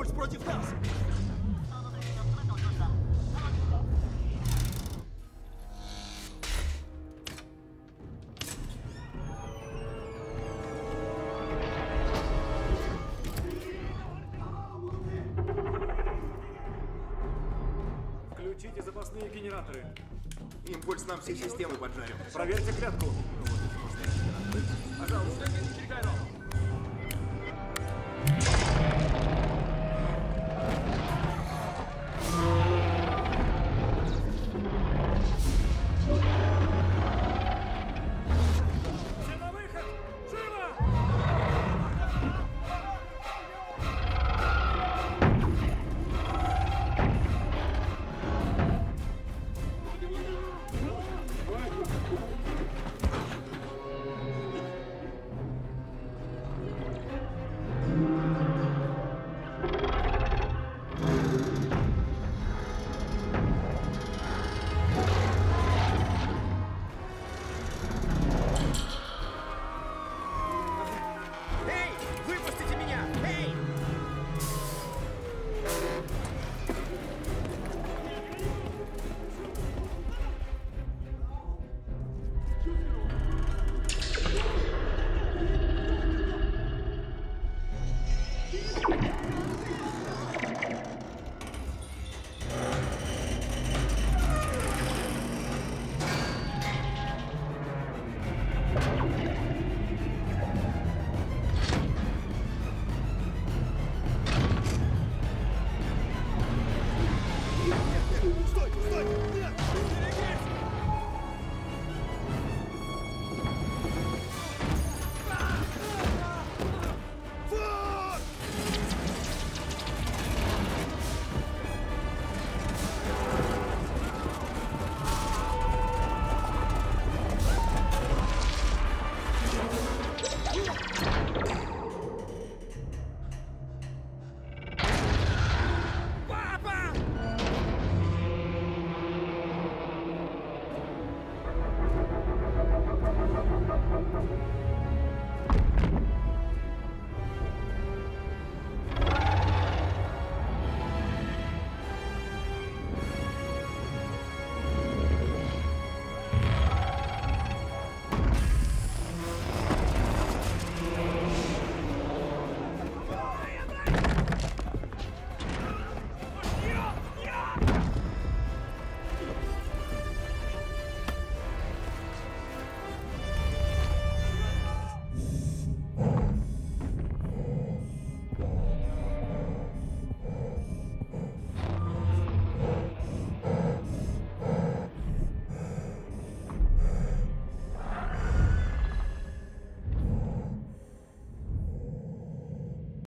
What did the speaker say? импульс против нас! Включите запасные генераторы. Импульс нам все системы поджарим. Проверьте клетку. Пожалуйста.